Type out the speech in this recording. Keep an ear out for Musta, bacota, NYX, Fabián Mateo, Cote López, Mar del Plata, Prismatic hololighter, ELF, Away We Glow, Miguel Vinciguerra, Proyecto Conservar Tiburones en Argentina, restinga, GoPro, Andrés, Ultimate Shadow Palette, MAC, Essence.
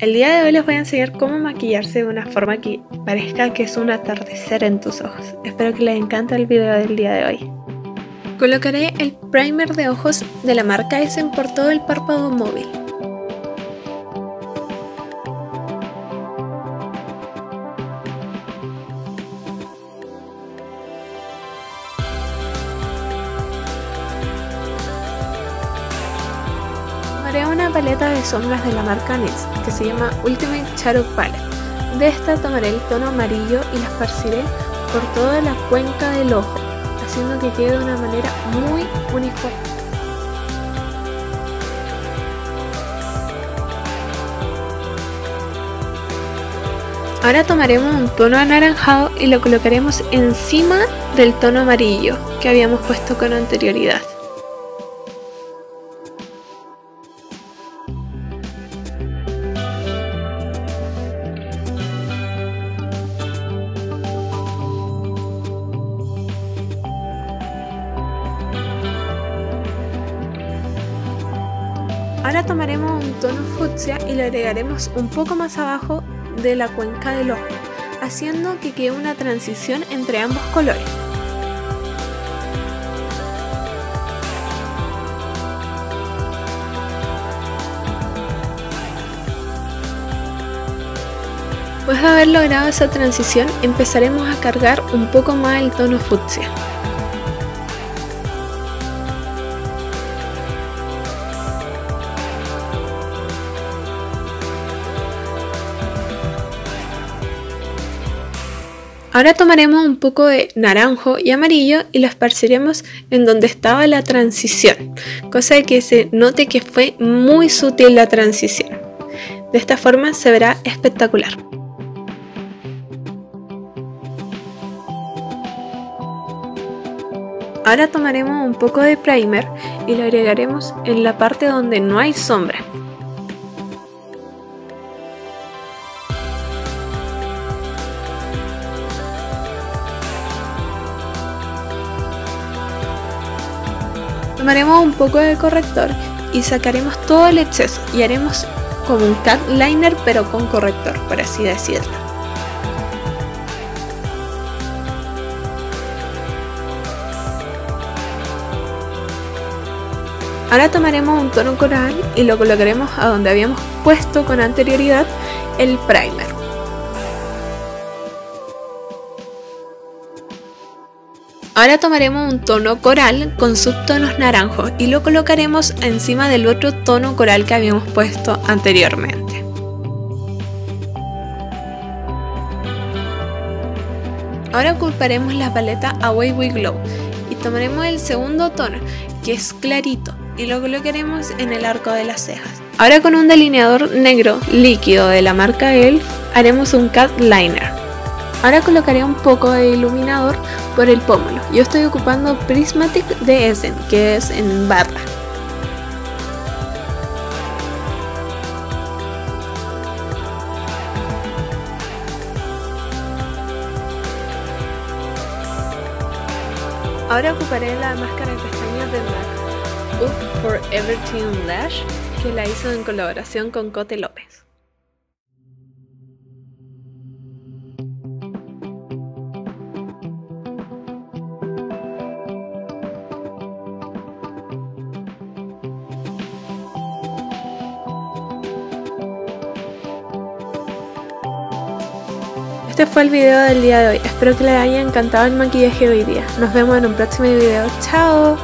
El día de hoy les voy a enseñar cómo maquillarse de una forma que parezca que es un atardecer en tus ojos. Espero que les encante el video del día de hoy. Colocaré el primer de ojos de la marca Essence por todo el párpado móvil. Haré una paleta de sombras de la marca NYX que se llama Ultimate Shadow Palette. De esta tomaré el tono amarillo y la esparciré por toda la cuenca del ojo, haciendo que quede de una manera muy uniforme. Ahora tomaremos un tono anaranjado y lo colocaremos encima del tono amarillo que habíamos puesto con anterioridad. Ahora tomaremos un tono fucsia y lo agregaremos un poco más abajo de la cuenca del ojo, haciendo que quede una transición entre ambos colores. Después de haber logrado esa transición, empezaremos a cargar un poco más el tono fucsia. Ahora tomaremos un poco de naranjo y amarillo y lo esparciremos en donde estaba la transición, cosa de que se note que fue muy sutil la transición. De esta forma se verá espectacular. Ahora tomaremos un poco de primer y lo agregaremos en la parte donde no hay sombra. Tomaremos un poco de corrector y sacaremos todo el exceso y haremos como un cat liner pero con corrector, por así decirlo. Ahora tomaremos un tono coral y lo colocaremos a donde habíamos puesto con anterioridad el primer. Ahora tomaremos un tono coral con subtonos naranjos y lo colocaremos encima del otro tono coral que habíamos puesto anteriormente. Ahora ocuparemos la paleta Away We Glow y tomaremos el segundo tono, que es clarito, y lo colocaremos en el arco de las cejas. Ahora con un delineador negro líquido de la marca ELF haremos un cat liner. Ahora colocaré un poco de iluminador por el pómulo. Yo estoy ocupando Prismatic de Essence, que es en barra. Ahora ocuparé la máscara de pestañas de MAC, Forever Team Lash, que la hizo en colaboración con Cote López. Este fue el video del día de hoy, espero que les haya encantado el maquillaje de hoy día. Nos vemos en un próximo video, ¡chao!